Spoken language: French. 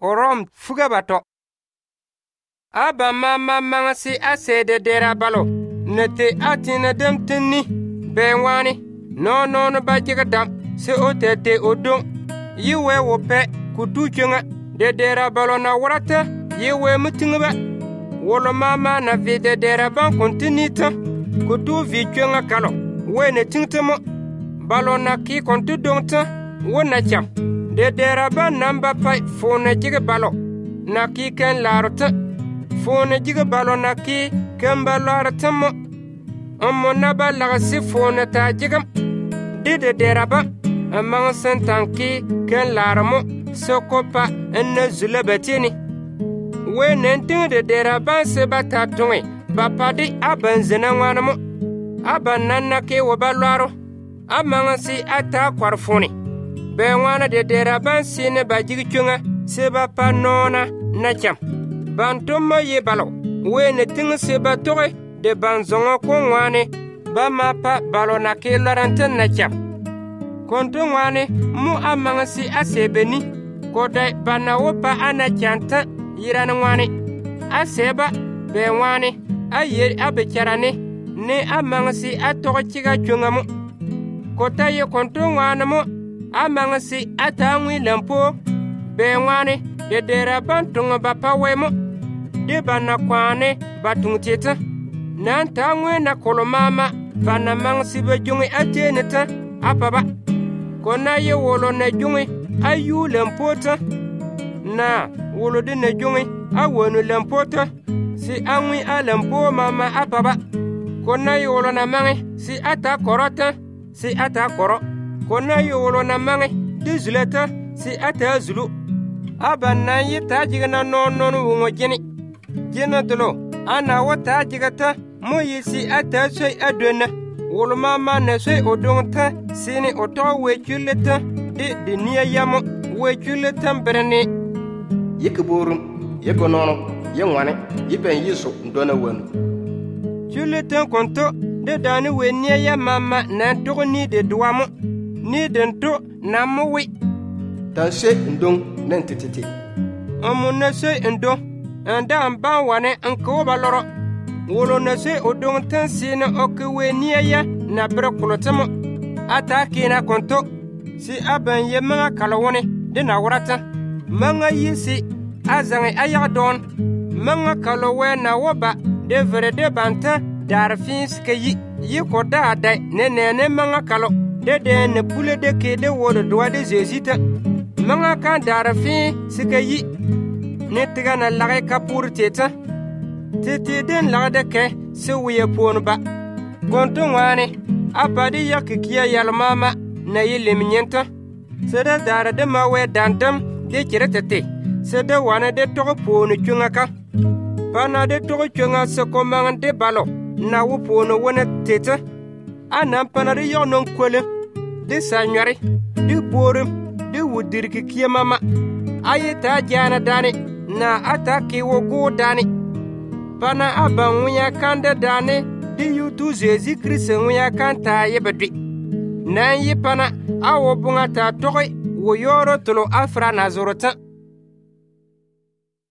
orom fuga bato. Aba mama mangasi asede dera balo. Nete atina dem tini bewani. No no no bajika dam se otete odong. Yiwe wope kuduchenga de dera balo na warata. Yiwe mutingba. Wolo mama na vide dera ban kontinita. Kudu vichenga kalo. We ne tingtemo. Balo na ki kontudongta. Wona cham. De dera ban namba pai fone jiga balo. Na ki ken larota. Fone jiga balo na ki kemba larata mo. Ammo naba lagasi fone ta jigam. Dide deraba. Amang sentan ki ken laramo. Sokopa enne zulebetini. We nenting de deraba sebata tungi. Bapadi aban zinangwanamo. Aban nanna ki wabalwaro. Amang si ata kwarfoni. Bewana de deraban sine bajigichunga. Seba pa nona nacham. Bantoma ye balo. We ne ting seba tore de banzongo kongwane. Bama pa balo na ke laranten nacham. Kontongwane mu amangasi asebeni. Kodai banawopa anachanta yiranwane. Aseba bewane aye abecharane. Ne amangasi atore chiga chungamu. Kota ye kontongwane mu amangasi atangwi lampo. Bewane de deraban tunga bapa wemo. De bana kwane batung teta. Nanta ngwe na kolomama. Bana mang sibe jungi ate neta. Apaba. Kona ye wolo na jungi. Ayu lempota. Na wolo de na jungi. Awenu lempota. Si angwi a lempo mama apaba. Kona ye wolo na mangi. Si ata korota. Si ata koro. Kona ye wolo na mangi. De zuleta. Si ata zulu. Aba na ye tajiga na non wungo jini. Jina dolo, ana wata jigata, mo yisi ata soy adwena. Wolo mama na soy odonta, sini oto wechuleta, di niya yamo, wechuleta mberene. Yikiburum, yikonono, yengwane, yipen yiso mdona wenu. Chuleta konto, de dani we niya ya mama na ndoko ni de duwamo, ni de nto na mowi. Tanse ndong nentititi. Amu na soy ndong. Anda amba wane anko baloro. Wolo nase odong ten sina okiwe niya na brokolotamo. Ata kina konto. Si aban ye mga kalawone dina warata. Mga yisi azangi ayadon. Mga kalawe na waba de vrede banta darfin skeyi. Yiko daadai nenene mga kalo. Dede ne pule de kede wolo doade zezita. Mga kan darfin skeyi. Netiga na lage kapur teta. Tete den lage ke se wiye ponba. Konto wane. Abadi ya kikia yal mama na yele minyenta. Seda dara de mawe dandam de kire tete. Seda wane de toko ponu chungaka. Pana de toko chunga se komangan de balo. Na wu ponu wane teta. Anam panari yon non kwele. De sanyari. De borum. De wudir kikia mama. Ayeta jana dani. Na ataki wogo dani. Pana aba ngunya kanda dani. Di yutu zezi krise ngunya kanta yebedwi. Nanyi pana awobunga tatoi. Woyoro tolo afra nazorotan.